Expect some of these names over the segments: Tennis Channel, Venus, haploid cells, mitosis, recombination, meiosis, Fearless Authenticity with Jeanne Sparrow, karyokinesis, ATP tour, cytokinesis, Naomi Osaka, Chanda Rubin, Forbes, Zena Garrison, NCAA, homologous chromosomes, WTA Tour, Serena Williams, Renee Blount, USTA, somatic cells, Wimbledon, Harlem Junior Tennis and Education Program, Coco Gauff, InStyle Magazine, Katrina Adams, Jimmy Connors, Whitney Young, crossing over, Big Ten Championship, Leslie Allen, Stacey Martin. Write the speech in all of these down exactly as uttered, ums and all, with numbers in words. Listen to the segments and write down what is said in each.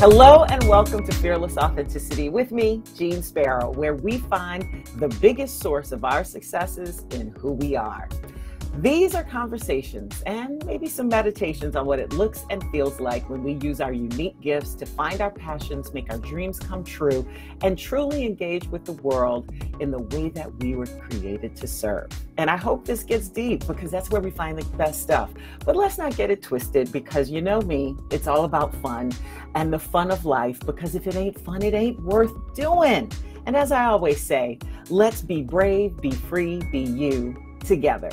Hello and welcome to Fearless Authenticity with me, Jeanne Sparrow, where we find the biggest source of our successes in who we are. These are conversations and maybe some meditations on what it looks and feels like when we use our unique gifts to find our passions, make our dreams come true, and truly engage with the world in the way that we were created to serve. And I hope this gets deep because that's where we find the best stuff. But let's not get it twisted because you know me, it's all about fun and the fun of life because if it ain't fun, it ain't worth doing. And as I always say, let's be brave, be free, be you together.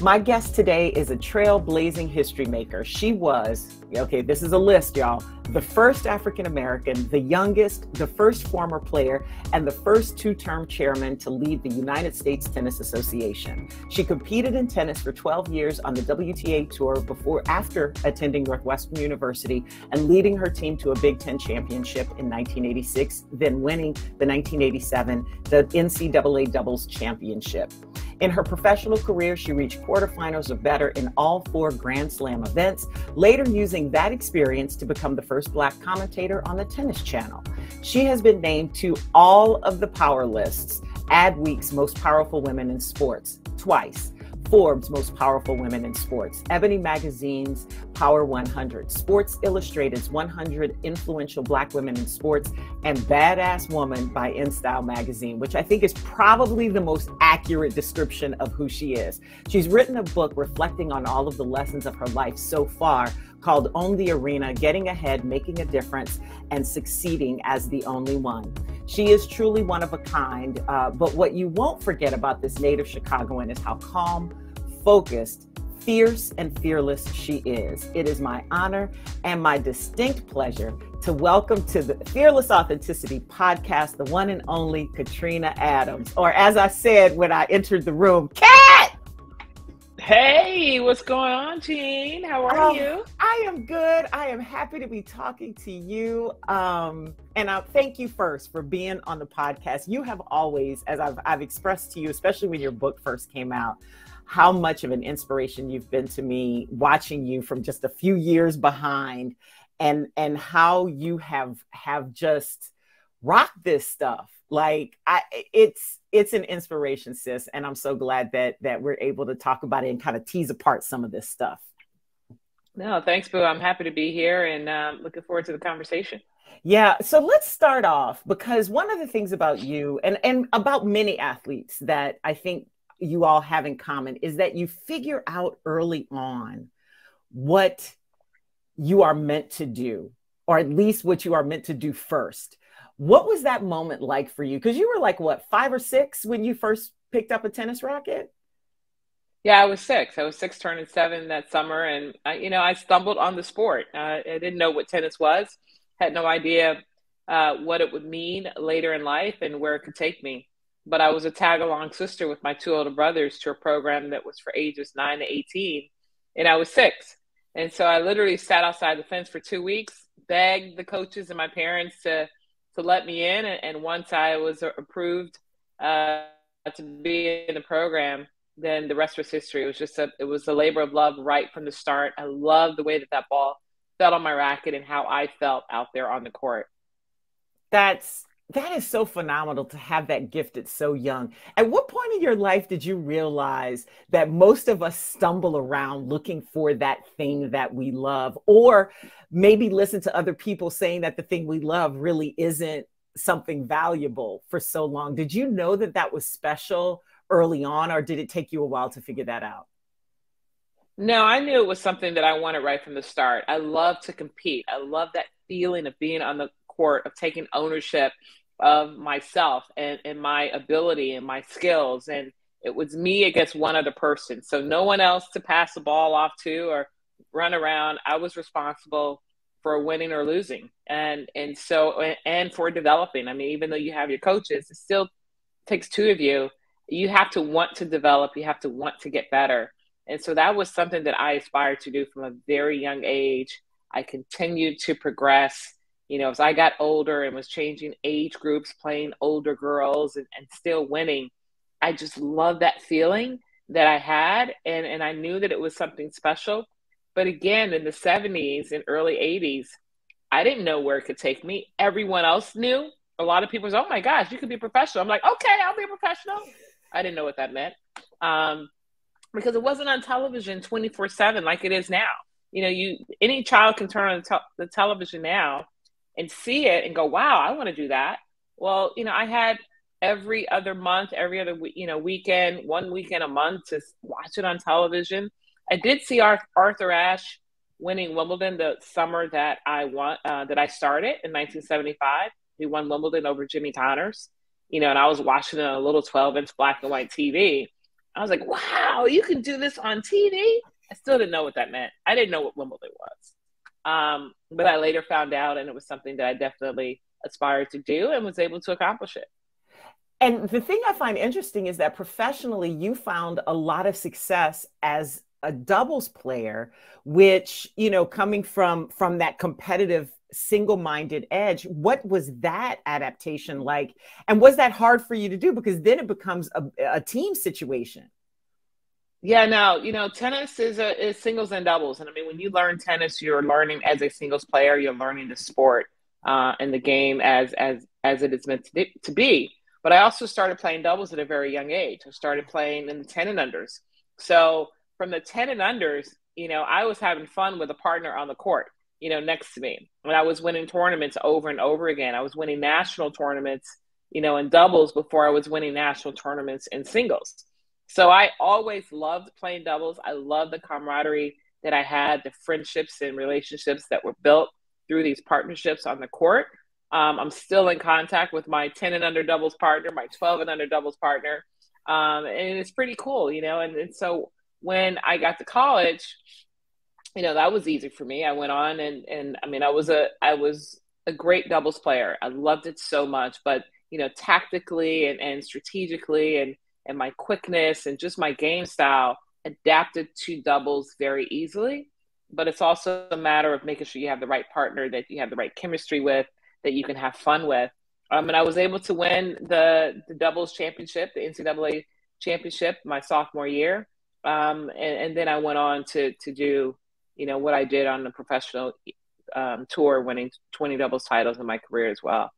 My guest today is a trailblazing history maker. She was, okay, this is a list, y'all, the first African-American, the youngest, the first former player, and the first two-term chairman to lead the United States Tennis Association. She competed in tennis for twelve years on the W T A Tour before, after attending Northwestern University and leading her team to a Big Ten Championship in nineteen eighty-six, then winning the nineteen eighty-seven the N C double A Doubles Championship. In her professional career, she reached quarterfinals or better in all four Grand Slam events, later using that experience to become the first Black commentator on the Tennis Channel. She has been named to all of the power lists, Adweek's Most Powerful Women in Sports, twice, Forbes Most Powerful Women in Sports, Ebony Magazine's Power one hundred, Sports Illustrated's one hundred Influential Black Women in Sports, and Badass Woman by InStyle Magazine, which I think is probably the most accurate description of who she is. She's written a book reflecting on all of the lessons of her life so far called Own the Arena: Getting Ahead, Making a Difference, and Succeeding as the Only On. She is truly one of a kind, uh, but what you won't forget about this native Chicagoan is how calm, focused, fierce, and fearless she is. It is my honor and my distinct pleasure to welcome to the Fearless Authenticity podcast, the one and only Katrina Adams, or as I said when I entered the room, Kat! Hey, what's going on, Jeanne? How are um, you? I am good. I am happy to be talking to you. Um, and I thank you first for being on the podcast. You have always, as I've, I've expressed to you, especially when your book first came out, how much of an inspiration you've been to me, watching you from just a few years behind, and and how you have have just rocked this stuff. Like I, it's it's an inspiration, sis, and I'm so glad that that we're able to talk about it and kind of tease apart some of this stuff. No, thanks, boo. I'm happy to be here and uh, looking forward to the conversation. Yeah, so let's start off because one of the things about you and and about many athletes that I think you all have in common is that you figure out early on what you are meant to do, or at least what you are meant to do first. What was that moment like for you? Because you were like, what, five or six when you first picked up a tennis racket? Yeah, I was six. I was six turning seven that summer. And, I, you know, I stumbled on the sport. Uh, I didn't know what tennis was, had no idea uh, what it would mean later in life and where it could take me. But I was a tag-along sister with my two older brothers to a program that was for ages nine to eighteen. And I was six. And so I literally sat outside the fence for two weeks, begged the coaches and my parents to to let me in. And once I was approved uh, to be in the program, then the rest was history. It was just a, it was a labor of love right from the start. I loved the way that that ball fell on my racket and how I felt out there on the court. That's, that is so phenomenal to have that gift at so young. At what point in your life did you realize that most of us stumble around looking for that thing that we love, or maybe listen to other people saying that the thing we love really isn't something valuable for so long? Did you know that that was special early on, or did it take you a while to figure that out? No, I knew it was something that I wanted right from the start. I love to compete. I love that feeling of being on the court, of taking ownership of myself and, and my ability and my skills. And it was me against one other person. So no one else to pass the ball off to or run around. I was responsible for winning or losing. And, and so, and, and for developing. I mean, even though you have your coaches, it still takes two of you. You have to want to develop. You have to want to get better. And so that was something that I aspired to do from a very young age. I continued to progress. You know, as I got older and was changing age groups, playing older girls and, and still winning, I just loved that feeling that I had. And, and I knew that it was something special. But again, in the seventies and early eighties, I didn't know where it could take me. Everyone else knew. A lot of people was, oh my gosh, you could be a professional. I'm like, okay, I'll be a professional. I didn't know what that meant. Um, because it wasn't on television twenty-four seven like it is now. You know, you any child can turn on the, te- the television now and see it and go, wow, I want to do that. Well, you know, I had every other month, every other you know weekend, one weekend a month to watch it on television. I did see Ar- Arthur Ashe winning Wimbledon the summer that I won, uh, that I started in nineteen seventy-five. He won Wimbledon over Jimmy Connors, you know, and I was watching it on a little twelve-inch black and white T V. I was like, wow, you can do this on T V? I still didn't know what that meant. I didn't know what Wimbledon was. Um, but I later found out, and it was something that I definitely aspired to do and was able to accomplish it. And the thing I find interesting is that professionally, you found a lot of success as a doubles player, which, you know, coming from, from that competitive single-minded edge, what was that adaptation like? And was that hard for you to do? Because then it becomes a, a team situation. Yeah, no, you know, tennis is a, is singles and doubles. And I mean, when you learn tennis, you're learning as a singles player, you're learning the sport uh, and the game as, as, as it is meant to be. But I also started playing doubles at a very young age. I started playing in the ten and unders. So from the ten and unders, you know, I was having fun with a partner on the court, you know, next to me. When I was winning tournaments over and over again, I was winning national tournaments, you know, in doubles before I was winning national tournaments in singles. So I always loved playing doubles. I loved the camaraderie that I had, the friendships and relationships that were built through these partnerships on the court. Um, I'm still in contact with my ten and under doubles partner, my twelve and under doubles partner. Um, and it's pretty cool, you know? And, and so when I got to college, you know, that was easy for me. I went on and, and I mean, I was a, I was a great doubles player. I loved it so much, but, you know, tactically and, and strategically and, and my quickness and just my game style adapted to doubles very easily. But it's also a matter of making sure you have the right partner, that you have the right chemistry with, that you can have fun with. Um, and I was able to win the, the doubles championship, the N C double A championship my sophomore year. Um, and, and then I went on to, to do, you know, what I did on the professional um, tour, winning twenty doubles titles in my career as well.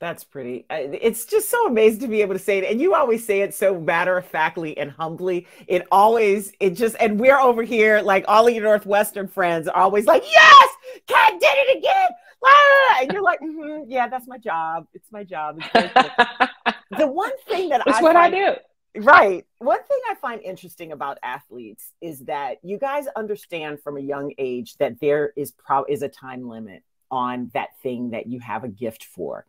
That's pretty. It's just so amazing to be able to say it. And you always say it so matter-of-factly and humbly. It always, it just, and we're over here, like all of your Northwestern friends are always like, yes, Kat did it again. And you're like, mm-hmm, yeah, that's my job. It's my job. It's the one thing that that's I what find, I do. Right. One thing I find interesting about athletes is that you guys understand from a young age that there is pro- is a time limit on that thing that you have a gift for.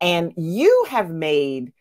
And you have made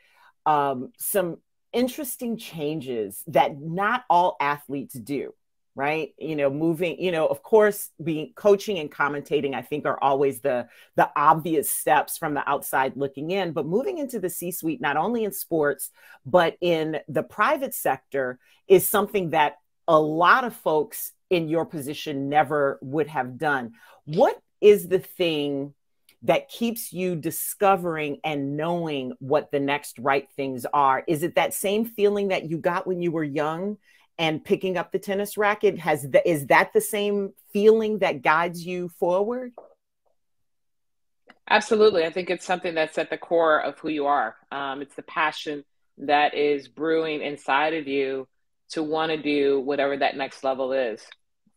um, some interesting changes that not all athletes do. Right. You know, moving, you know, of course, being coaching and commentating, I think are always the the obvious steps from the outside looking in. But moving into the C-suite, not only in sports, but in the private sector is something that a lot of folks in your position never would have done. What is the thing that keeps you discovering and knowing what the next right things are? Is it that same feeling that you got when you were young? And picking up the tennis racket, has the, is that the same feeling that guides you forward? Absolutely. I think it's something that's at the core of who you are. Um, it's the passion that is brewing inside of you to want to do whatever that next level is.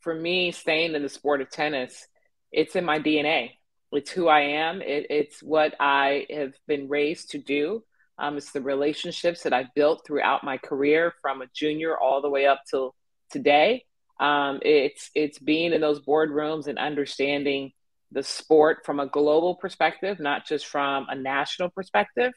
For me, staying in the sport of tennis, it's in my D N A. It's who I am. It, it's what I have been raised to do. Um, it's the relationships that I've built throughout my career from a junior all the way up till today. Um, it's it's being in those boardrooms and understanding the sport from a global perspective, not just from a national perspective,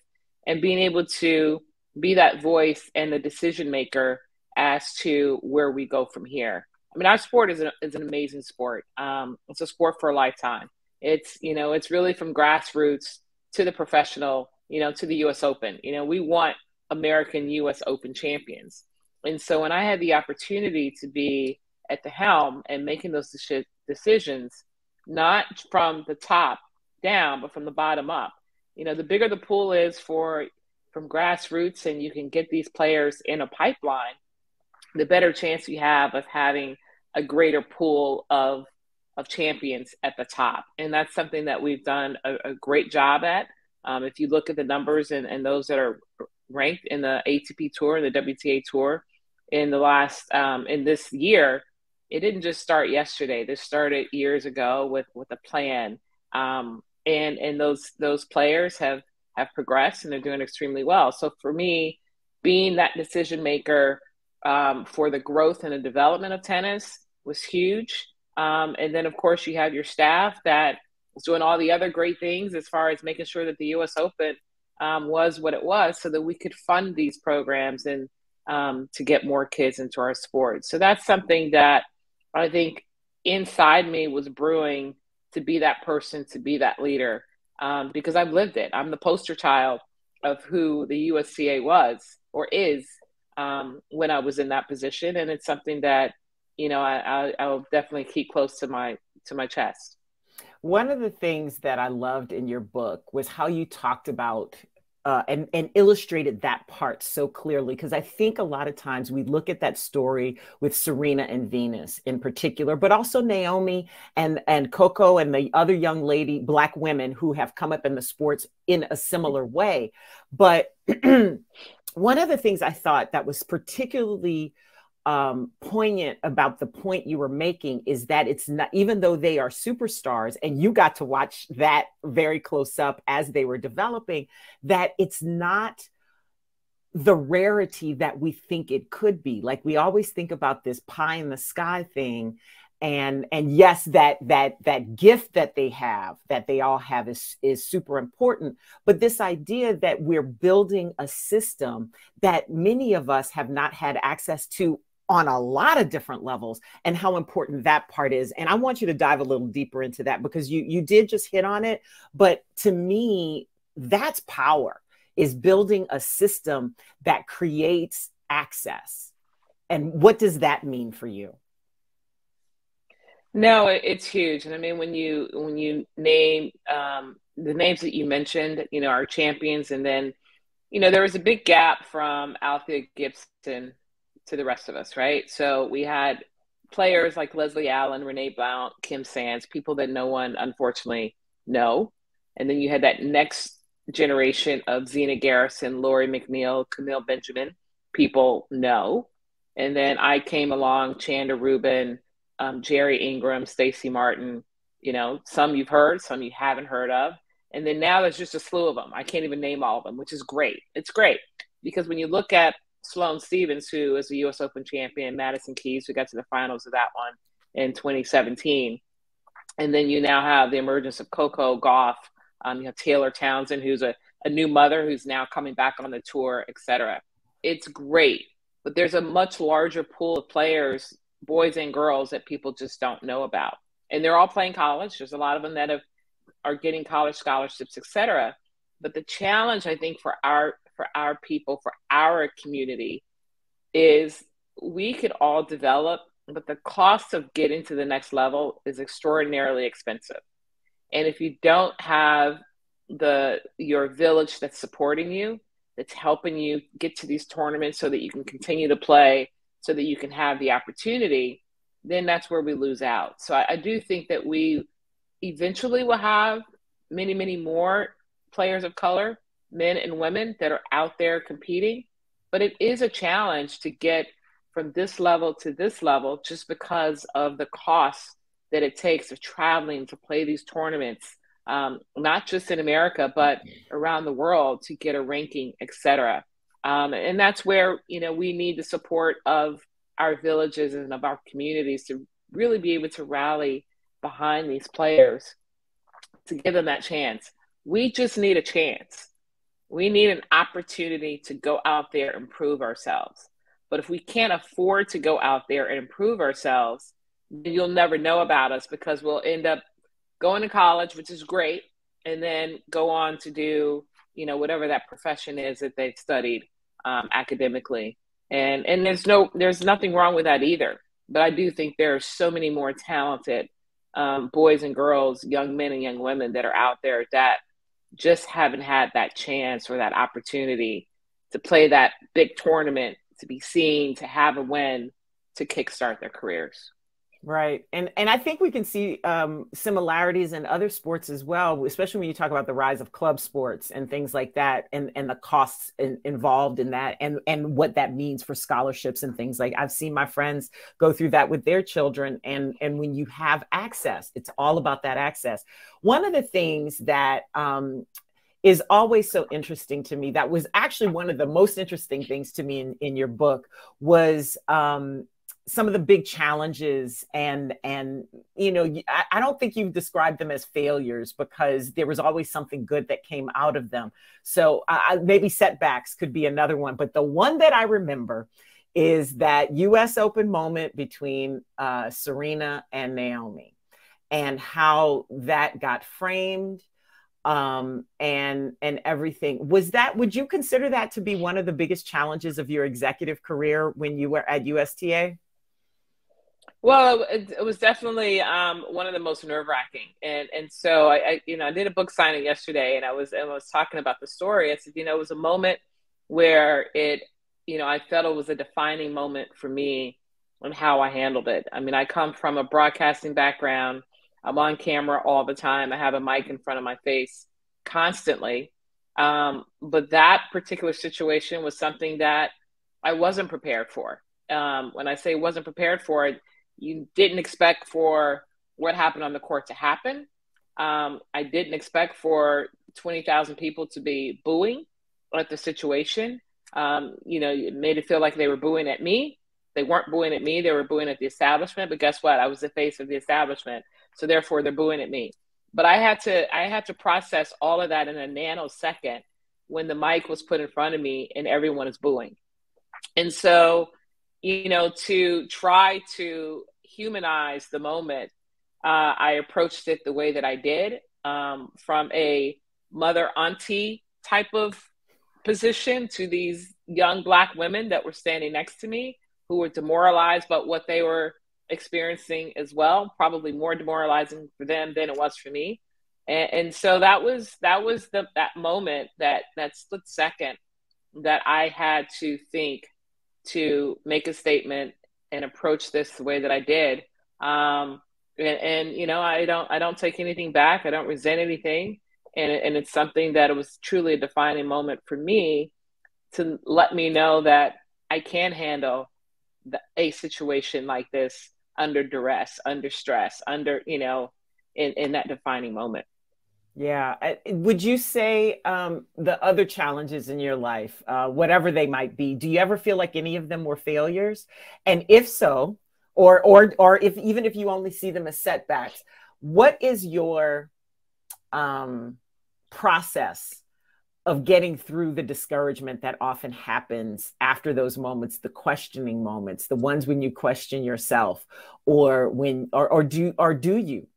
and being able to be that voice and the decision maker as to where we go from here. I mean, our sport is, a, is an amazing sport. Um, it's a sport for a lifetime. It's, you know, it's really from grassroots to the professional, you know, to the U S Open. You know, we want American U S Open champions. And so when I had the opportunity to be at the helm and making those de- decisions, not from the top down, but from the bottom up, you know, the bigger the pool is for from grassroots and you can get these players in a pipeline, the better chance you have of having a greater pool of of champions at the top. And that's something that we've done a, a great job at. Um, if you look at the numbers and, and those that are ranked in the A T P tour and the W T A tour in the last, um, in this year, it didn't just start yesterday. This started years ago with, with a plan. Um, and, and those, those players have, have progressed and they're doing extremely well. So for me, being that decision maker um, for the growth and the development of tennis was huge. Um, and then of course you have your staff that was doing all the other great things as far as making sure that the U S Open um, was what it was so that we could fund these programs and um, to get more kids into our sport. So that's something that I think inside me was brewing to be that person, to be that leader, um, because I've lived it. I'm the poster child of who the U S C A was or is um, when I was in that position. And it's something that, you know, I, I, I'll definitely keep close to my, to my chest. One of the things that I loved in your book was how you talked about uh, and, and illustrated that part so clearly, because I think a lot of times we look at that story with Serena and Venus in particular, but also Naomi and, and Coco and the other young lady, Black women who have come up in the sports in a similar way. But one of the things I thought that was particularly Um, poignant about the point you were making is that it's not, even though they are superstars and you got to watch that very close up as they were developing, that it's not the rarity that we think it could be. Like we always think about this pie in the sky thing. And, and yes, that, that, that gift that they have, that they all have is, is super important. But this idea that we're building a system that many of us have not had access to on a lot of different levels, and how important that part is. And I want you to dive a little deeper into that, because you, you did just hit on it. But to me, that's power, is building a system that creates access. And what does that mean for you? No, it's huge. And I mean, when you, when you name um, the names that you mentioned, you know, our champions, and then, you know, there was a big gap from Althea Gibson to the rest of us, right? So we had players like Leslie Allen, Renee Blount, Kim Sands, people that no one, unfortunately, know. And then you had that next generation of Zena Garrison, Lori McNeil, Camille Benjamin, people know. And then I came along, Chanda Rubin, Um, Jerry Ingram, Stacey Martin, you know, some you've heard, some you haven't heard of. And then now there's just a slew of them. I can't even name all of them, which is great. It's great because when you look at Sloane Stephens, who is the U S Open champion, Madison Keys, who got to the finals of that one in twenty seventeen. And then you now have the emergence of Coco Gauff. Um, you have Taylor Townsend, who's a, a new mother, who's now coming back on the tour, et cetera. It's great, but there's a much larger pool of players, boys and girls, that people just don't know about. And they're all playing college. There's a lot of them that have, are getting college scholarships, et cetera. But the challenge, I think, for our, for our people, for our community, is we could all develop, but the cost of getting to the next level is extraordinarily expensive. And if you don't have the, your village that's supporting you, that's helping you get to these tournaments so that you can continue to play, so that you can have the opportunity, then that's where we lose out. So I, I do think that we eventually will have many, many more players of color, men and women, that are out there competing. But it is a challenge to get from this level to this level, just because of the cost that it takes of traveling to play these tournaments, um, not just in America, but around the world, to get a ranking, et cetera. Um, and that's where, you know, we need the support of our villages and of our communities to really be able to rally behind these players to give them that chance. We just need a chance. We need an opportunity to go out there and prove ourselves. But if we can't afford to go out there and improve ourselves, then you'll never know about us, because we'll end up going to college, which is great, and then go on to do, you know, whatever that profession is that they've studied um, academically. And, and there's no, there's nothing wrong with that either. But I do think there are so many more talented um, boys and girls, young men and young women, that are out there that just haven't had that chance or that opportunity to play that big tournament, to be seen, to have a win, to kickstart their careers. Right. And and I think we can see um, similarities in other sports as well, especially when you talk about the rise of club sports and things like that, and, and the costs in, involved in that, and, and what that means for scholarships and things like. I've seen my friends go through that with their children. And, and when you have access, it's all about that access. One of the things that um, is always so interesting to me, that was actually one of the most interesting things to me in, in your book, was um, some of the big challenges, and, and, you know, I, I don't think you've described them as failures, because there was always something good that came out of them. So uh, maybe setbacks could be another one, but the one that I remember is that U S Open moment between uh, Serena and Naomi, and how that got framed, um, and, and everything. Was that, would you consider that to be one of the biggest challenges of your executive career when you were at U S T A? Well, it, it was definitely um, one of the most nerve-wracking, and and so I, I, you know, I did a book signing yesterday, and I was and I was talking about the story. I said, you know, it was a moment where it, you know, I felt it was a defining moment for me on how I handled it. I mean, I come from a broadcasting background. I'm on camera all the time. I have a mic in front of my face constantly, um, but that particular situation was something that I wasn't prepared for. Um, when I say wasn't prepared for it, you didn't expect for what happened on the court to happen. Um, I didn't expect for twenty thousand people to be booing at the situation. Um, you know, it made it feel like they were booing at me. They weren't booing at me. They were booing at the establishment. But guess what? I was the face of the establishment. So therefore, they're booing at me. But I had to, I had to process all of that in a nanosecond when the mic was put in front of me and everyone is booing. And so, you know, to try to humanize the moment, uh, I approached it the way that I did, um, from a mother auntie type of position to these young Black women that were standing next to me, who were demoralized about what they were experiencing as well, probably more demoralizing for them than it was for me. And, and so that was, that was the, that moment, that, that split second that I had to think, to make a statement and approach this the way that I did. Um, and, and, you know, I don't, I don't take anything back. I don't resent anything. And, and it's something that it was truly a defining moment for me, to let me know that I can handle the, a situation like this under duress, under stress, under, you know, in, in that defining moment. Yeah. Would you say um, the other challenges in your life, uh, whatever they might be, do you ever feel like any of them were failures? And if so, or, or, or if, even if you only see them as setbacks, what is your um, process of getting through the discouragement that often happens after those moments, the questioning moments, the ones when you question yourself, or when, or, or do, or do you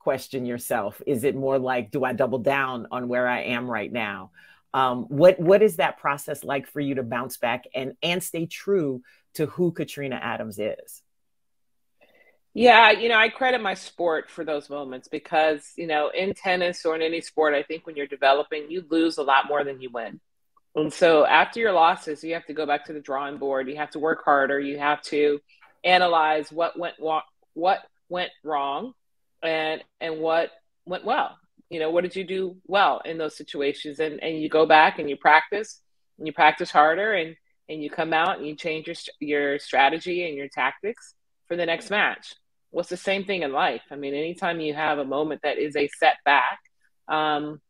question yourself? Is it more like, do I double down on where I am right now? Um, what what is that process like for you to bounce back and and stay true to who Katrina Adams is? Yeah, you know, I credit my sport for those moments, because, you know, in tennis or in any sport, I think when you're developing, you lose a lot more than you win. And so after your losses, you have to go back to the drawing board. You have to work harder. You have to analyze what went what went wrong. And, and what went well, you know, what did you do well in those situations? And, and you go back and you practice and you practice harder, and, and you come out and you change your, your strategy and your tactics for the next match. Well, it's the same thing in life. I mean, anytime you have a moment that is a setback, um,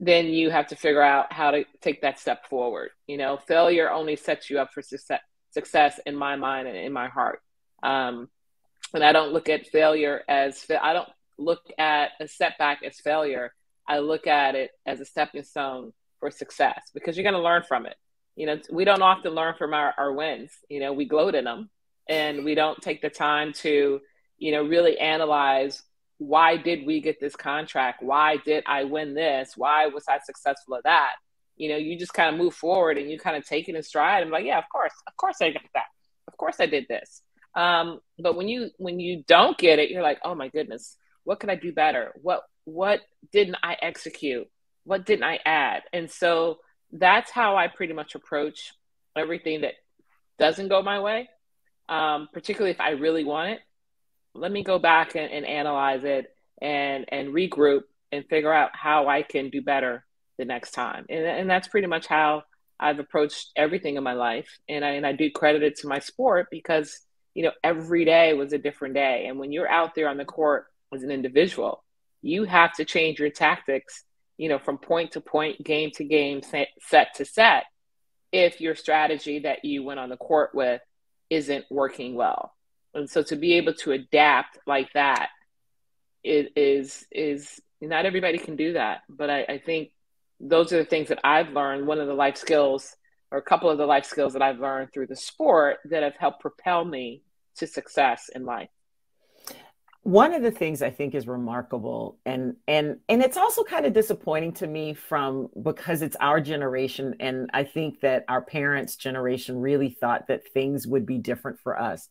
then you have to figure out how to take that step forward. You know, failure only sets you up for success, success in my mind and in my heart. Um, And I don't look at failure as, I don't look at a setback as failure. I look at it as a stepping stone for success, because you're going to learn from it. You know, we don't often learn from our, our wins. You know, we gloat in them, and we don't take the time to, you know, really analyze, why did we get this contract? Why did I win this? Why was I successful at that? You know, you just kind of move forward and you kind of take it in stride. I'm like, yeah, of course, of course I got that. Of course I did this. Um, but when you, when you don't get it, you're like, oh my goodness, what could I do better? What, what didn't I execute? What didn't I add? And so that's how I pretty much approach everything that doesn't go my way. Um, particularly if I really want it, let me go back and, and analyze it and, and regroup and figure out how I can do better the next time. And, and that's pretty much how I've approached everything in my life. And I, and I do credit it to my sport because, you know, every day was a different day. And when you're out there on the court as an individual, you have to change your tactics, you know, from point to point, game to game, set to set, if your strategy that you went on the court with isn't working well. And so to be able to adapt like that is, is, is not everybody can do that. But I, I think those are the things that I've learned. One of the life skills, or a couple of the life skills that I've learned through the sport that have helped propel me to success in life. One of the things I think is remarkable, and and and it's also kind of disappointing to me, from because it's our generation, and I think that our parents' generation really thought that things would be different for us.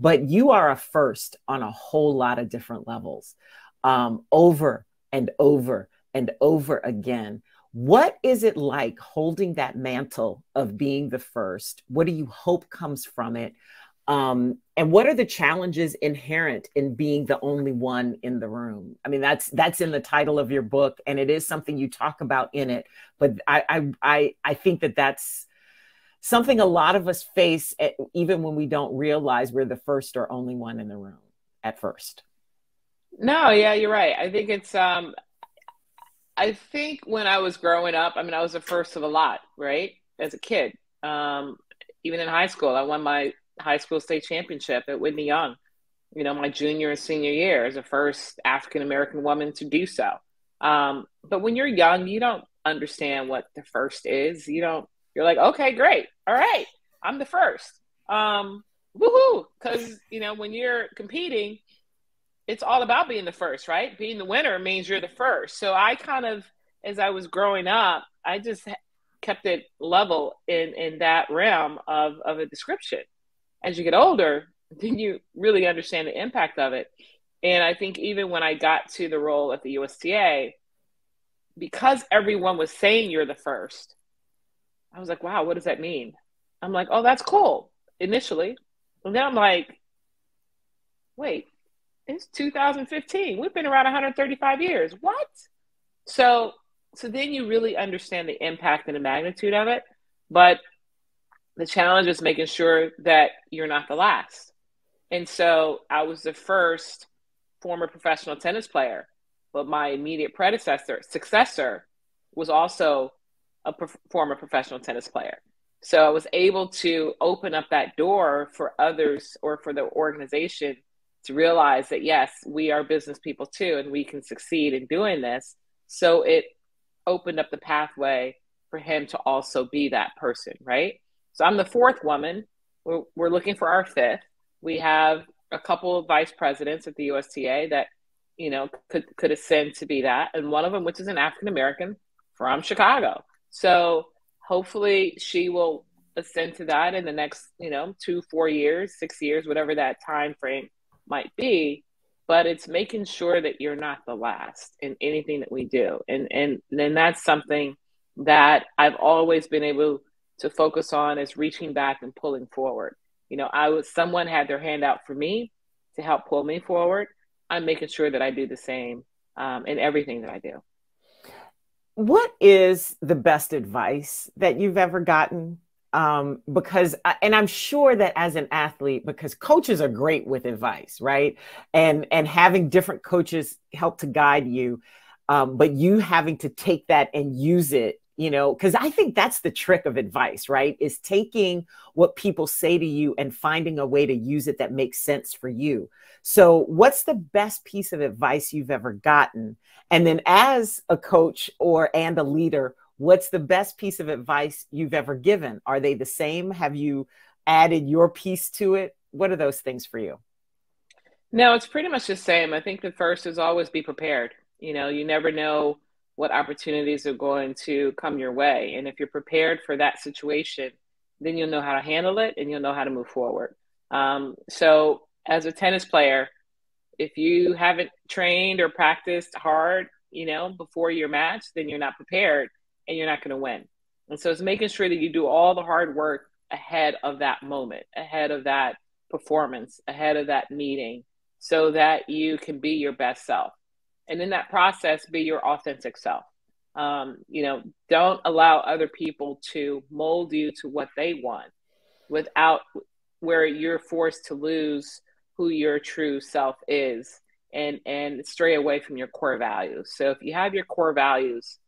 But you are a first on a whole lot of different levels, um, over and over and over again. What is it like holding that mantle of being the first? What do you hope comes from it? Um, and what are the challenges inherent in being the only one in the room? I mean, that's that's in the title of your book, and it is something you talk about in it. But I I I, I think that that's something a lot of us face, at, even when we don't realize we're the first or only one in the room at first. No, yeah, you're right. I think it's. Um, I think when I was growing up, I mean, I was the first of a lot, right? As a kid, um, even in high school, I won my high school state championship at Whitney Young, you know, my junior and senior year, as the first African-American woman to do so. Um, but when you're young, you don't understand what the first is. You don't, you're like, okay, great. All right. I'm the first. Um, woohoo. Cause you know, when you're competing, it's all about being the first, right? Being the winner means you're the first. So I kind of, as I was growing up, I just kept it level in, in that realm of, of a description. As you get older, then you really understand the impact of it. And I think even when I got to the role at the U S T A, because everyone was saying you're the first, I was like, wow, what does that mean? I'm like, oh, that's cool, initially. And then I'm like, wait, it's two thousand fifteen. We've been around one hundred thirty-five years. What? So, so then you really understand the impact and the magnitude of it. But the challenge is making sure that you're not the last. And so I was the first former professional tennis player, but my immediate predecessor, successor, was also a prof- former professional tennis player. So I was able to open up that door for others, or for the organization, to realize that, yes, we are business people too, and we can succeed in doing this. So it opened up the pathway for him to also be that person, right? So I'm the fourth woman. We're, we're looking for our fifth. We have a couple of vice presidents at the U S T A that, you know, could, could ascend to be that. And one of them, which is an African-American from Chicago. So hopefully she will ascend to that in the next, you know, two, four years, six years, whatever that time frame might be. But it's making sure that you're not the last in anything that we do. And, and then that's something that I've always been able to focus on, is reaching back and pulling forward. You know, I was, someone had their hand out for me to help pull me forward. I'm making sure that I do the same um, in everything that I do. What is the best advice that you've ever gotten? Um, because, and I'm sure that as an athlete, because coaches are great with advice, right? And, and having different coaches help to guide you, um, but you having to take that and use it. You know, because I think that's the trick of advice, right? Is taking what people say to you and finding a way to use it that makes sense for you. So what's the best piece of advice you've ever gotten? And then as a coach or and a leader, what's the best piece of advice you've ever given? Are they the same? Have you added your piece to it? What are those things for you? No, it's pretty much the same. I think the first is always be prepared. You know, you never know what opportunities are going to come your way. And if you're prepared for that situation, then you'll know how to handle it and you'll know how to move forward. Um, so as a tennis player, if you haven't trained or practiced hard, you know, before your match, then you're not prepared and you're not going to win. And so it's making sure that you do all the hard work ahead of that moment, ahead of that performance, ahead of that meeting, so that you can be your best self. And in that process, be your authentic self. Um, you know, don't allow other people to mold you to what they want without where you're forced to lose who your true self is and, and stray away from your core values. So if you have your core values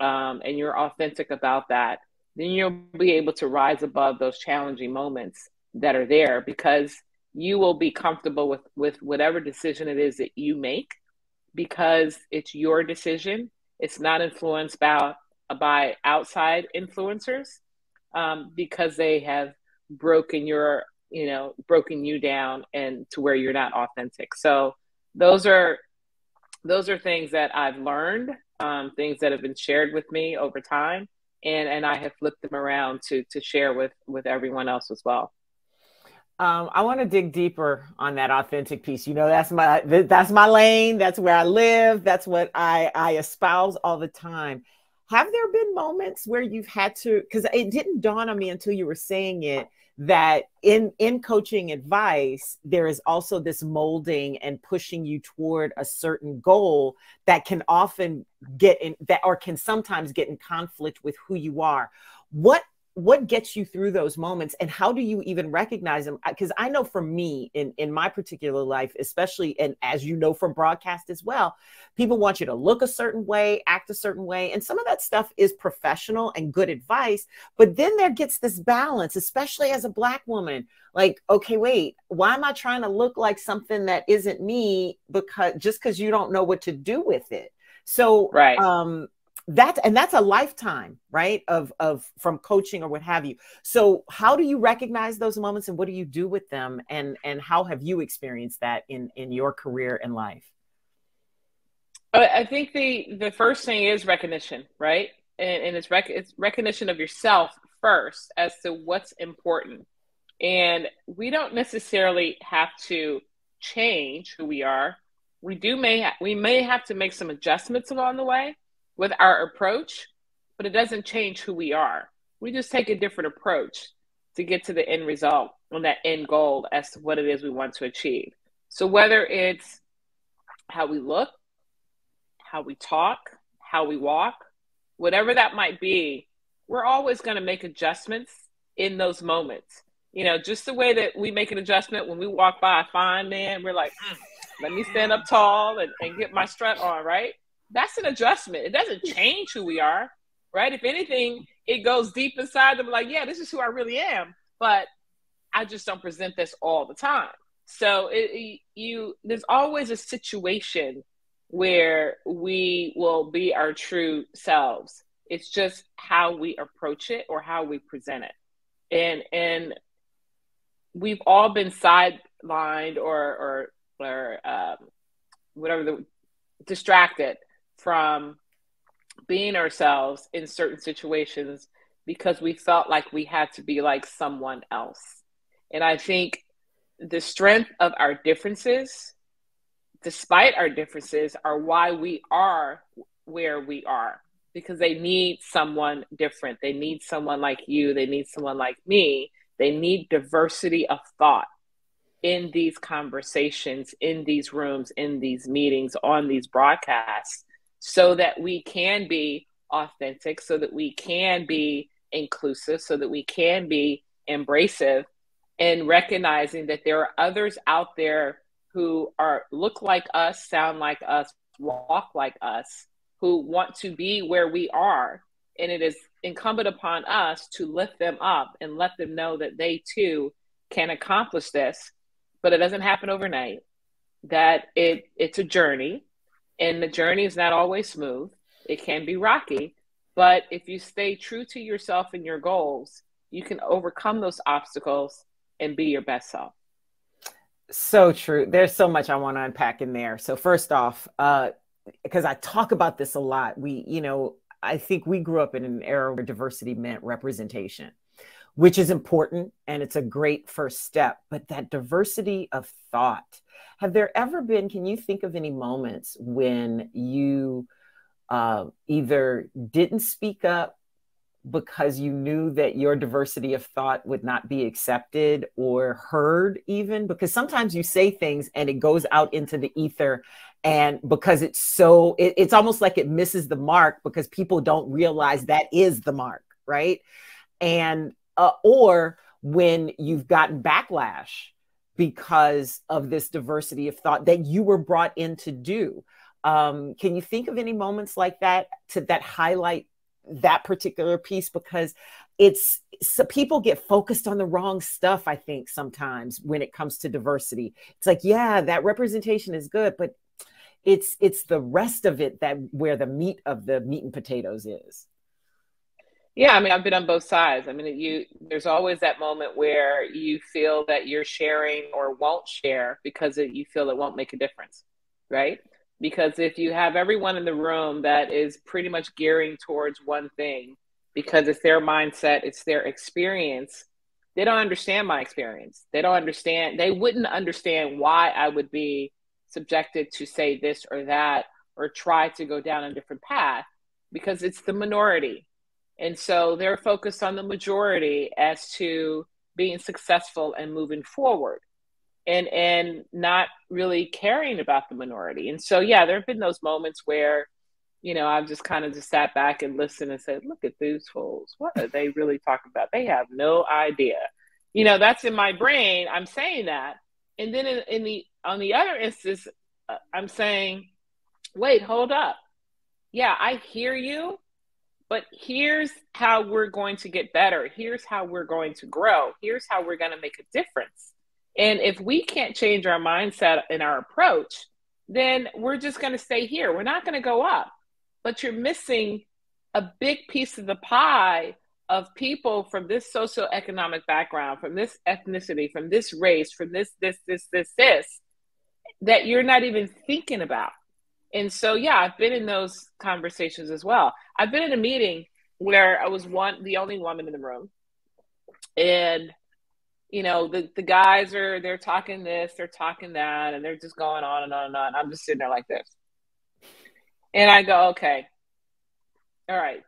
um, and you're authentic about that, then you'll be able to rise above those challenging moments that are there, because you will be comfortable with, with whatever decision it is that you make, because it's your decision. It's not influenced by, by outside influencers um, because they have broken your, you know, broken you down and to where you're not authentic. So those are, those are things that I've learned, um, things that have been shared with me over time. And, and I have flipped them around to, to share with, with everyone else as well. Um, I want to dig deeper on that authentic piece. You know, that's my, that's my lane. That's where I live. That's what I, I espouse all the time. Have there been moments where you've had to, because it didn't dawn on me until you were saying it, that in, in coaching advice, there is also this molding and pushing you toward a certain goal that can often get in that, or can sometimes get in conflict with who you are. What What gets you through those moments, and how do you even recognize them? Because I know for me in, in my particular life, especially, and as you know from broadcast as well, people want you to look a certain way, act a certain way. And some of that stuff is professional and good advice. But then there gets this balance, especially as a Black woman. Like, okay, wait, why am I trying to look like something that isn't me, because just because you don't know what to do with it? So, right. Um, That's, and that's a lifetime, right, of, of from coaching or what have you. So how do you recognize those moments, and what do you do with them? And, and how have you experienced that in, in your career and life? I think the, the first thing is recognition, right? And, and it's, rec it's recognition of yourself first as to what's important. And we don't necessarily have to change who we are. We, do may ha we may have to make some adjustments along the way with our approach, but it doesn't change who we are. We just take a different approach to get to the end result on that end goal as to what it is we want to achieve. So whether it's how we look, how we talk, how we walk, whatever that might be, we're always gonna make adjustments in those moments. You know, just the way that we make an adjustment when we walk by a fine man, we're like, mm, let me stand up tall and, and get my strut on, right? That's an adjustment. It doesn't change who we are, right? If anything, it goes deep inside them like, yeah, this is who I really am, but I just don't present this all the time. So it, you, there's always a situation where we will be our true selves. It's just how we approach it or how we present it. And, and we've all been sidelined or, or, or um, whatever, the distracted from being ourselves in certain situations because we felt like we had to be like someone else. And I think the strength of our differences, despite our differences, are why we are where we are, because they need someone different. They need someone like you. They need someone like me. They need diversity of thought in these conversations, in these rooms, in these meetings, on these broadcasts, so that we can be authentic, so that we can be inclusive, so that we can be embracive, and recognizing that there are others out there who are look like us, sound like us, walk like us, who want to be where we are. And it is incumbent upon us to lift them up and let them know that they too can accomplish this, but it doesn't happen overnight, that it, it's a journey. And the journey is not always smooth. It can be rocky. But if you stay true to yourself and your goals, you can overcome those obstacles and be your best self. So true. There's so much I want to unpack in there. So first off, uh, because I talk about this a lot, we, you know, I think we grew up in an era where diversity meant representation, which is important, and it's a great first step, but that diversity of thought. Have there ever been, can you think of any moments when you uh, either didn't speak up because you knew that your diversity of thought would not be accepted or heard even? Because sometimes you say things and it goes out into the ether, and because it's so, it, it's almost like it misses the mark because people don't realize that is the mark, right? And, uh, or when you've gotten backlash because of this diversity of thought that you were brought in to do. Um, can you think of any moments like that to that highlight that particular piece? Because it's, so people get focused on the wrong stuff, I think, sometimes when it comes to diversity. It's like, yeah, that representation is good, but it's, it's the rest of it that where the meat of the meat and potatoes is. Yeah, I mean, I've been on both sides. I mean, you, there's always that moment where you feel that you're sharing or won't share because it, you feel it won't make a difference, right? Because if you have everyone in the room that is pretty much gearing towards one thing because it's their mindset, it's their experience, they don't understand my experience. They don't understand, they wouldn't understand why I would be subjected to say this or that or try to go down a different path because it's the minority. And so they're focused on the majority as to being successful and moving forward and, and not really caring about the minority. And so, yeah, there have been those moments where, you know, I've just kind of just sat back and listened and said, look at these fools. What are they really talking about? They have no idea. You know, that's in my brain. I'm saying that. And then in, in the, on the other instance, I'm saying, wait, hold up. Yeah, I hear you. But here's how we're going to get better. Here's how we're going to grow. Here's how we're going to make a difference. And if we can't change our mindset and our approach, then we're just going to stay here. We're not going to go up. But you're missing a big piece of the pie of people from this socioeconomic background, from this ethnicity, from this race, from this, this, this, this, this, that you're not even thinking about. And so, yeah, I've been in those conversations as well. I've been in a meeting where I was one, the only woman in the room. And, you know, the, the guys are, they're talking this, they're talking that, and they're just going on and on and on. I'm just sitting there like this. And I go, okay, all right.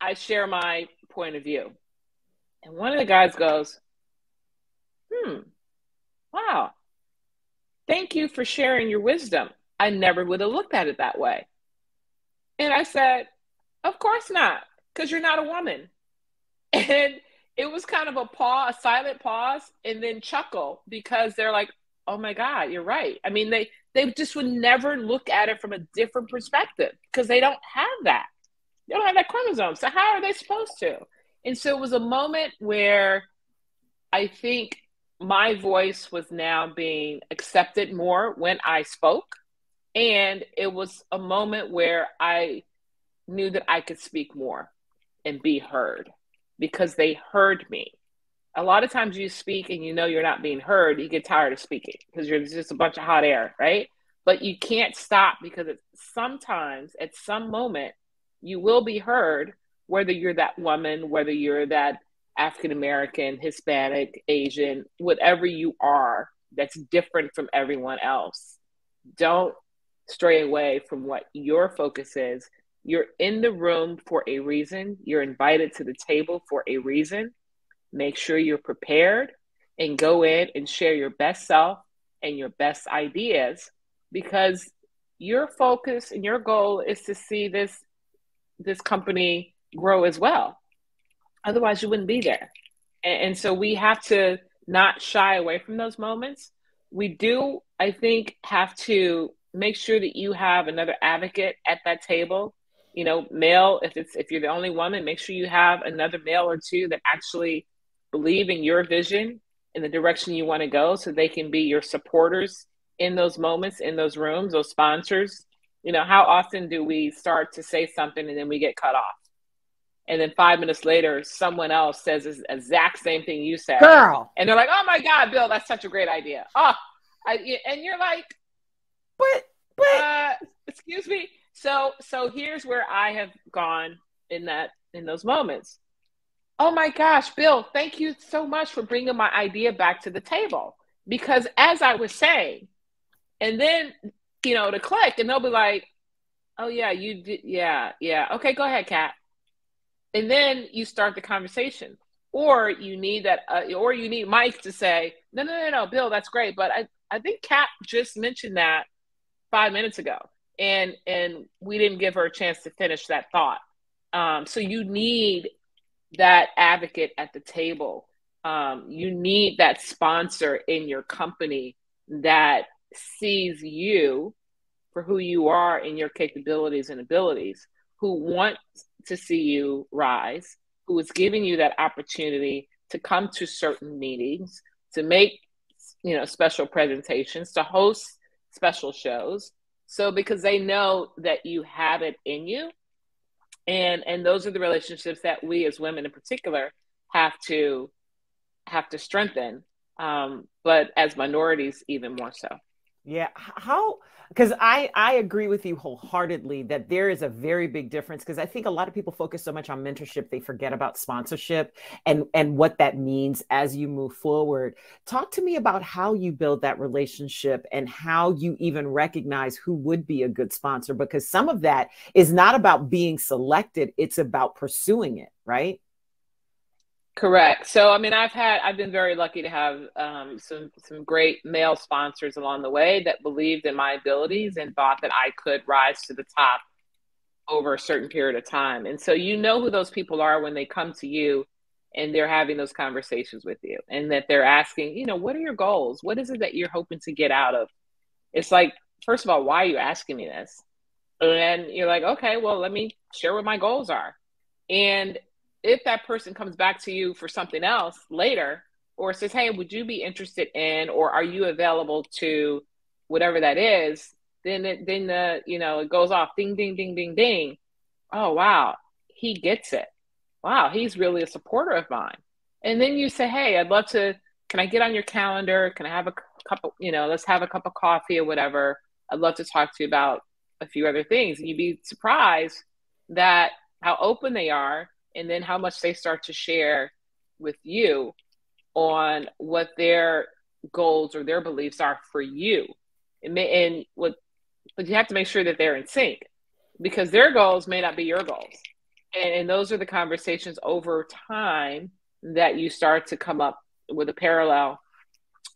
I share my point of view. And one of the guys goes, hmm, wow, thank you for sharing your wisdom. I never would have looked at it that way. And I said, of course not, because you're not a woman. And it was kind of a pause, a silent pause, and then chuckle, because they're like, oh my God, you're right. I mean, they, they just would never look at it from a different perspective because they don't have that. They don't have that chromosome. So how are they supposed to? And so it was a moment where I think my voice was now being accepted more when I spoke. And it was a moment where I knew that I could speak more and be heard because they heard me. A lot of times you speak and you know you're not being heard. You get tired of speaking because you're just a bunch of hot air, right? But you can't stop because it's sometimes at some moment you will be heard, whether you're that woman, whether you're that African-American, Hispanic, Asian, whatever you are that's different from everyone else. Don't stray away from what your focus is. You're in the room for a reason. You're invited to the table for a reason. Make sure you're prepared and go in and share your best self and your best ideas, because your focus and your goal is to see this, this company grow as well. Otherwise you wouldn't be there. And, and so we have to not shy away from those moments. We do, I think, have to make sure that you have another advocate at that table, you know, male, if it's, if you're the only woman, make sure you have another male or two that actually believe in your vision and the direction you want to go, so they can be your supporters in those moments, in those rooms, those sponsors. You know, how often do we start to say something and then we get cut off? And then five minutes later, someone else says the exact same thing you said. Girl. And they're like, oh my God, Bill, that's such a great idea. Oh, I, and you're like, But, but. Uh, excuse me. So, so here's where I have gone in that, in those moments. Oh my gosh, Bill, thank you so much for bringing my idea back to the table. Because as I was saying, and then, you know, to click and they'll be like, oh yeah, you did. Yeah. Yeah. Okay. Go ahead, Kat. And then you start the conversation. Or you need that, uh, or you need Mike to say, no, no, no, no, Bill, that's great. But I, I think Kat just mentioned that five minutes ago, and and we didn't give her a chance to finish that thought. Um, so you need that advocate at the table. Um, you need that sponsor in your company that sees you for who you are and your capabilities and abilities, who wants to see you rise, who is giving you that opportunity to come to certain meetings, to make, you know, special presentations, to host special shows. So because they know that you have it in you. And, and those are the relationships that we as women in particular have to have to strengthen. Um, but as minorities, even more so. Yeah. How, because I, I agree with you wholeheartedly that there is a very big difference, because I think a lot of people focus so much on mentorship, they forget about sponsorship and, and what that means as you move forward. Talk to me about how you build that relationship and how you even recognize who would be a good sponsor, because some of that is not about being selected. It's about pursuing it, right? Correct. So, I mean, I've had, I've been very lucky to have um, some, some great male sponsors along the way that believed in my abilities and thought that I could rise to the top over a certain period of time. And so, you know who those people are when they come to you and they're having those conversations with you, and that they're asking, you know, what are your goals? What is it that you're hoping to get out of? It's like, first of all, why are you asking me this? And you're like, okay, well, let me share what my goals are. And if that person comes back to you for something else later, or says, hey, would you be interested in, or are you available to whatever that is, then it, then the, you know, it goes off, ding, ding, ding, ding, ding. Oh, wow. He gets it. Wow. He's really a supporter of mine. And then you say, hey, I'd love to, can I get on your calendar? Can I have a cup of, you know, let's have a cup of coffee or whatever. I'd love to talk to you about a few other things. And you'd be surprised that how open they are, and then how much they start to share with you on what their goals or their beliefs are for you. And, may, and what, but you have to make sure that they're in sync, because their goals may not be your goals. And, and those are the conversations over time that you start to come up with a parallel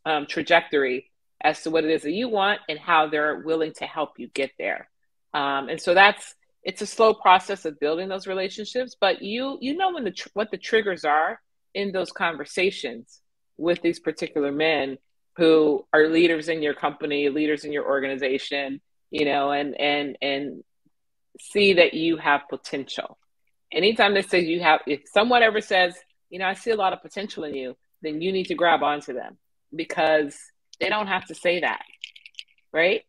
um, trajectory as to what it is that you want and how they're willing to help you get there. Um, and so that's, it's a slow process of building those relationships, but you you know when the tr what the triggers are in those conversations with these particular men who are leaders in your company, leaders in your organization, you know, and and and see that you have potential. Anytime they say you have, if someone ever says, you know, I see a lot of potential in you, then you need to grab onto them, because they don't have to say that, right?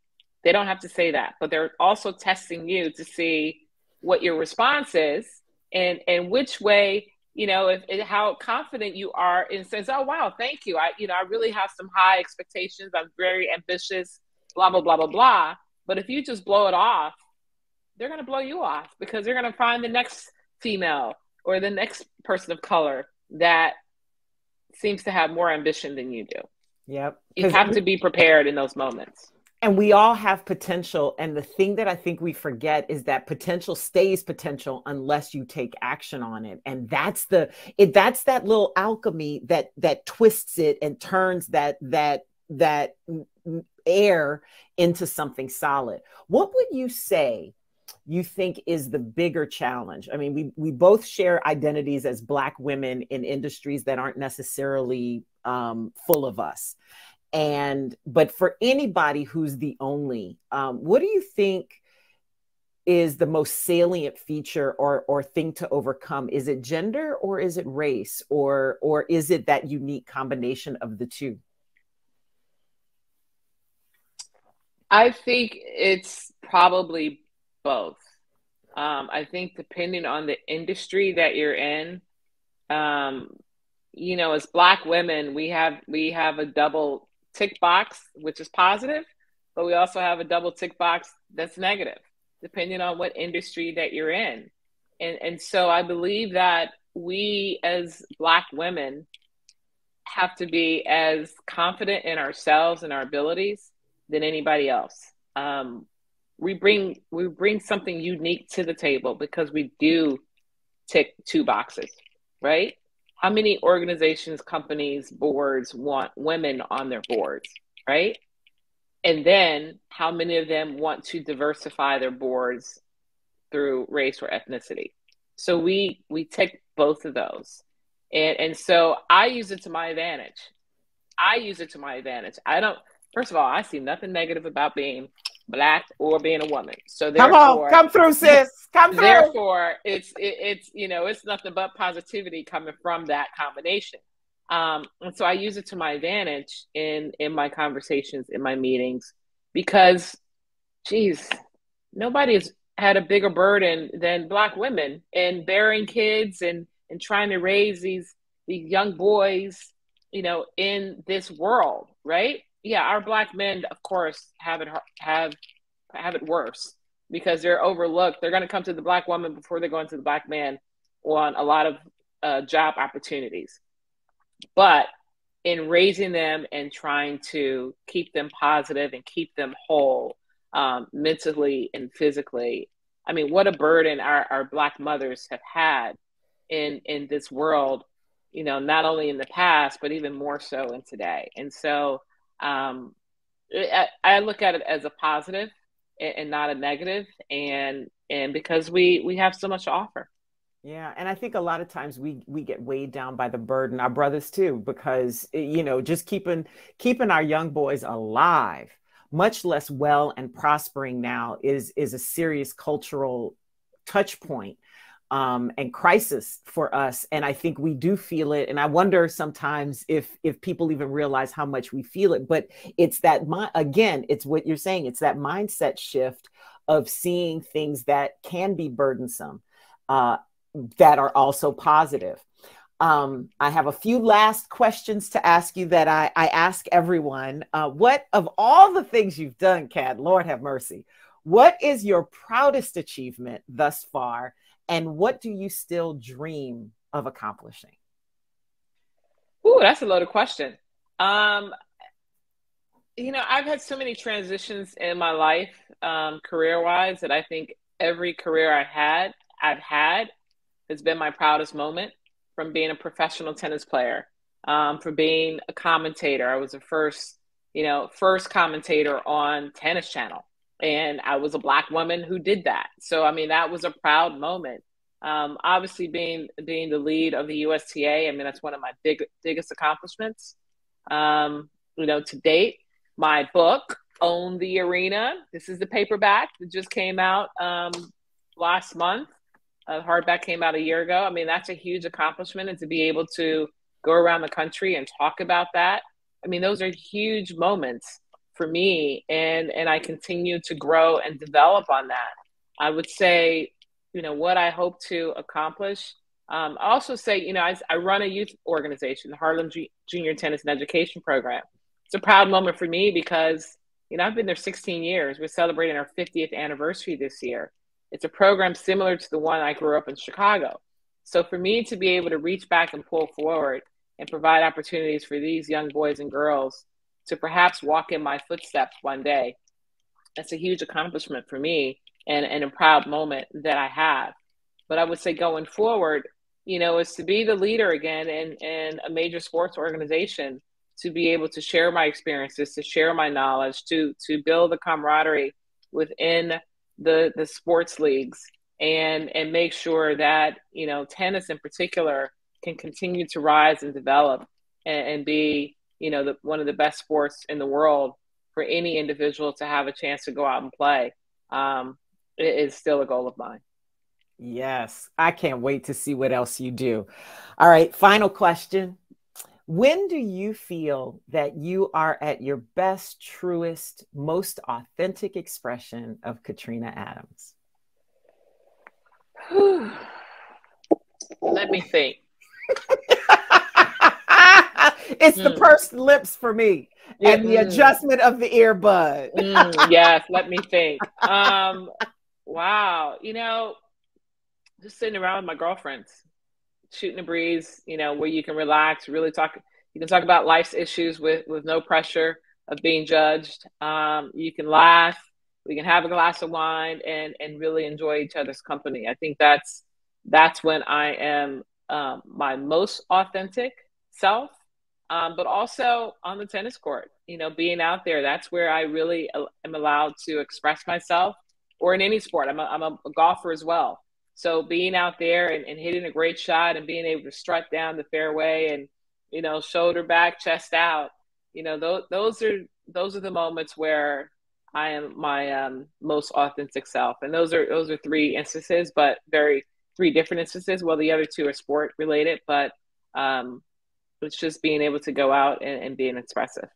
They don't have to say that, but they're also testing you to see what your response is and, and which way, you know, if, and how confident you are in sense, oh, wow, thank you. I, you know, I really have some high expectations. I'm very ambitious, blah, blah, blah, blah, blah. But if you just blow it off, they're going to blow you off, because they're going to find the next female or the next person of color that seems to have more ambition than you do. Yep. You have to be prepared in those moments. And we all have potential. And the thing that I think we forget is that potential stays potential unless you take action on it. And that's the, it, that's that little alchemy that, that twists it and turns that, that, that air into something solid. What would you say you think is the bigger challenge? I mean, we, we both share identities as Black women in industries that aren't necessarily um, full of us. And, but for anybody who's the only, um, what do you think is the most salient feature or, or thing to overcome? Is it gender, or is it race, or, or is it that unique combination of the two? I think it's probably both. Um, I think depending on the industry that you're in, um, you know, as Black women, we have, we have a double tick box, which is positive, but we also have a double tick box that's negative, depending on what industry that you're in. And, and so I believe that we as Black women have to be as confident in ourselves and our abilities than anybody else. Um, we bring, we bring something unique to the table, because we do tick two boxes, right? How many organizations, companies, boards want women on their boards, right? And then how many of them want to diversify their boards through race or ethnicity? So we we tick both of those. And and so I use it to my advantage. I use it to my advantage. I don't, first of all, I see nothing negative about being Black or being a woman. So therefore, come on, come through, sis. Come through. Therefore, it's it, it's you know it's nothing but positivity coming from that combination. Um, and so I use it to my advantage in in my conversations, in my meetings, because, geez, nobody's had a bigger burden than Black women in bearing kids and and trying to raise these these young boys, you know, in this world, right? Yeah, our Black men, of course, have it have have it worse because they're overlooked. They're going to come to the Black woman before they're going to the Black man on a lot of uh, job opportunities. But in raising them and trying to keep them positive and keep them whole um, mentally and physically, I mean, what a burden our, our Black mothers have had in in this world, you know, not only in the past, but even more so in today. And so Um, I, I look at it as a positive and, and not a negative, and and because we we have so much to offer. Yeah, and I think a lot of times we we get weighed down by the burden, our brothers too, because you know just keeping keeping our young boys alive, much less well and prospering now, is is a serious cultural touch point um, and crisis for us. And I think we do feel it. And I wonder sometimes if, if people even realize how much we feel it, but it's that, again, it's what you're saying. It's that mindset shift of seeing things that can be burdensome, uh, that are also positive. Um, I have a few last questions to ask you that I, I ask everyone. Uh, what of all the things you've done, Kat, Lord have mercy, what is your proudest achievement thus far? And what do you still dream of accomplishing? Ooh, that's a loaded question. Um, you know, I've had so many transitions in my life, um, career-wise, that I think every career I had, I've had has been my proudest moment, from being a professional tennis player, um, from being a commentator. I was the first, you know, first commentator on Tennis Channel. And I was a Black woman who did that. So, I mean, that was a proud moment. Um, obviously, being being the lead of the U S T A, I mean, that's one of my big, biggest accomplishments, um, you know, to date. My book, Own the Arena, this is the paperback that just came out um, last month. Uh, hardback came out a year ago. I mean, that's a huge accomplishment. And to be able to go around the country and talk about that, I mean, those are huge moments for me, and and I continue to grow and develop on that. I would say, you know, what I hope to accomplish. Um, I also say, you know, I, I run a youth organization, the Harlem G Junior Tennis and Education Program. It's a proud moment for me because, you know, I've been there sixteen years. We're celebrating our fiftieth anniversary this year. It's a program similar to the one I grew up in Chicago. So for me to be able to reach back and pull forward and provide opportunities for these young boys and girls to perhaps walk in my footsteps one day, that's a huge accomplishment for me, and, and a proud moment that I have. But I would say going forward, you know, is to be the leader again in, in a major sports organization, to be able to share my experiences, to share my knowledge, to to build the camaraderie within the, the sports leagues, and, and make sure that, you know, tennis in particular can continue to rise and develop and, and be, you know, the, one of the best sports in the world for any individual to have a chance to go out and play. Um, it is still a goal of mine. Yes. I can't wait to see what else you do. All right. Final question. When do you feel that you are at your best, truest, most authentic expression of Katrina Adams? Whew. Let me think. It's mm. the pursed lips for me, and mm. the adjustment of the earbud. mm, yes, let me think. Um, wow, you know, just sitting around with my girlfriends, shooting a breeze. You know, where you can relax, really talk. You can talk about life's issues with with no pressure of being judged. Um, you can laugh. We can have a glass of wine and and really enjoy each other's company. I think that's that's when I am um, my most authentic self. Um, but also on the tennis court, you know, being out there, that's where I really am allowed to express myself, or in any sport. I'm a, I'm a golfer as well. So being out there and, and hitting a great shot and being able to strut down the fairway and, you know, shoulder back, chest out, you know, those, those are, those are the moments where I am my um, most authentic self. And those are, those are three instances, but very three different instances. Well, the other two are sport related, but, um, it's just being able to go out and, and being expressive.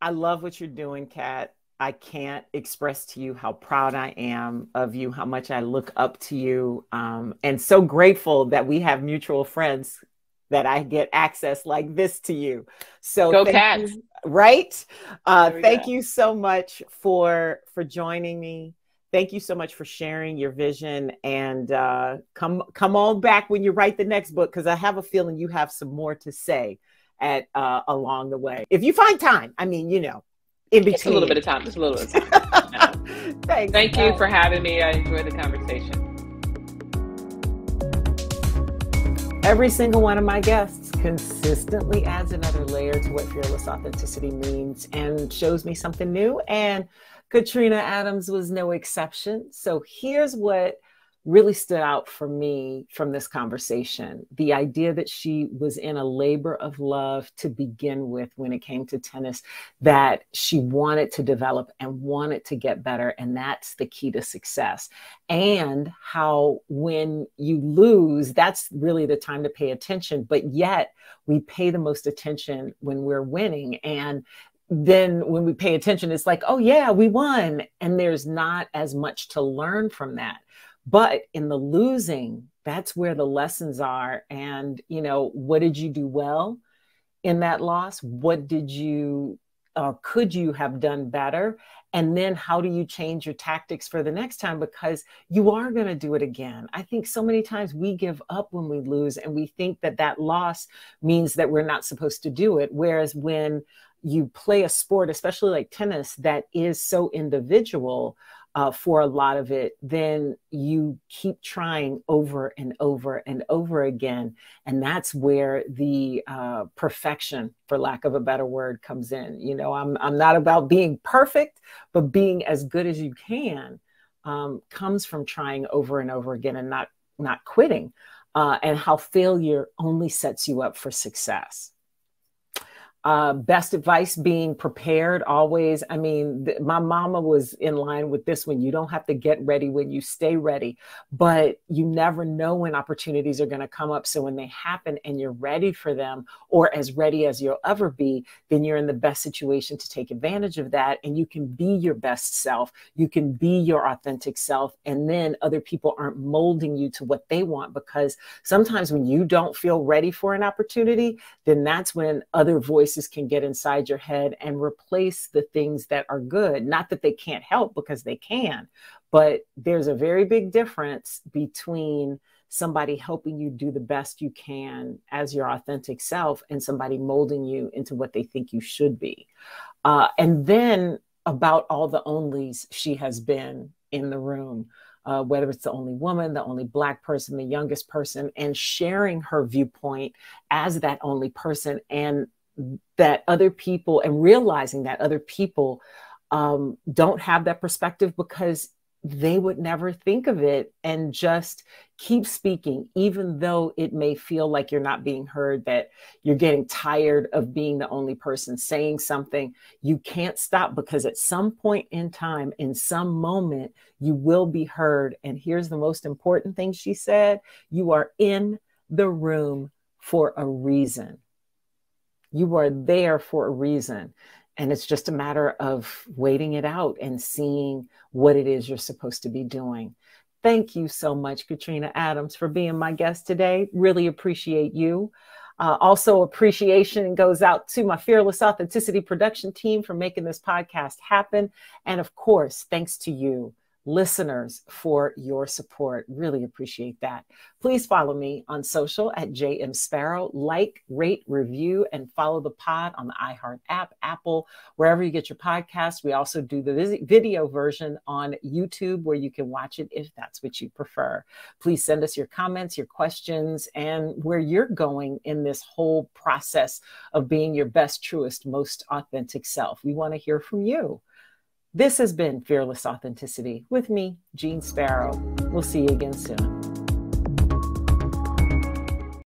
I love what you're doing, Kat. I can't express to you how proud I am of you, how much I look up to you, um, and so grateful that we have mutual friends that I get access like this to you. So go Kat. Right? Uh, thank you so much for, for joining me. Thank you so much for sharing your vision, and uh, come come on back when you write the next book, because I have a feeling you have some more to say at uh, along the way. If you find time, I mean, you know, in between. Just a little bit of time, just a little bit of time. No. Thanks. Thank you for having me. I enjoyed the conversation. Every single one of my guests consistently adds another layer to what fearless authenticity means and shows me something new. And Katrina Adams was no exception. So here's what really stood out for me from this conversation. The idea that she was in a labor of love to begin with when it came to tennis, that she wanted to develop and wanted to get better. And that's the key to success. And how when you lose, that's really the time to pay attention. But yet we pay the most attention when we're winning. And then when we pay attention, it's like, oh yeah, we won. And there's not as much to learn from that. But in the losing, that's where the lessons are. And, you know, what did you do well in that loss? What did you, or could you have done better? And then how do you change your tactics for the next time? Because you are going to do it again. I think so many times we give up when we lose, and we think that that loss means that we're not supposed to do it. Whereas when you play a sport, especially like tennis, that is so individual uh, for a lot of it, then you keep trying over and over and over again. And that's where the uh, perfection, for lack of a better word, comes in. You know, I'm, I'm not about being perfect, but being as good as you can um, comes from trying over and over again and not, not quitting, uh, and how failure only sets you up for success. Uh, best advice, being prepared always. I mean, th my mama was in line with this one. You don't have to get ready when you stay ready, but you never know when opportunities are going to come up. So when they happen and you're ready for them, or as ready as you'll ever be, then you're in the best situation to take advantage of that. And you can be your best self. You can be your authentic self. And then other people aren't molding you to what they want, because sometimes when you don't feel ready for an opportunity, then that's when other voices can get inside your head and replace the things that are good. Not that they can't help, because they can, but there's a very big difference between somebody helping you do the best you can as your authentic self and somebody molding you into what they think you should be. Uh, and then about all the onlys she has been in the room. Uh, whether it's the only woman, the only Black person, the youngest person, and sharing her viewpoint as that only person, and that other people, and realizing that other people um, don't have that perspective because they would never think of it, and just keep speaking, even though it may feel like you're not being heard, that you're getting tired of being the only person saying something. You can't stop, because at some point in time, in some moment, you will be heard. And here's the most important thing she said: you are in the room for a reason. You are there for a reason. And it's just a matter of waiting it out and seeing what it is you're supposed to be doing. Thank you so much, Katrina Adams, for being my guest today. Really appreciate you. Uh, also, appreciation goes out to my Fearless Authenticity production team for making this podcast happen. And of course, thanks to you, listeners for your support. Really appreciate that. Please follow me on social at J M Sparrow. Like, rate, review, and follow the pod on the iHeart app, Apple, wherever you get your podcasts. We also do the video version on YouTube where you can watch it if that's what you prefer. Please send us your comments, your questions, and where you're going in this whole process of being your best, truest, most authentic self. We want to hear from you. This has been Fearless Authenticity with me, Jeanne Sparrow. We'll see you again soon.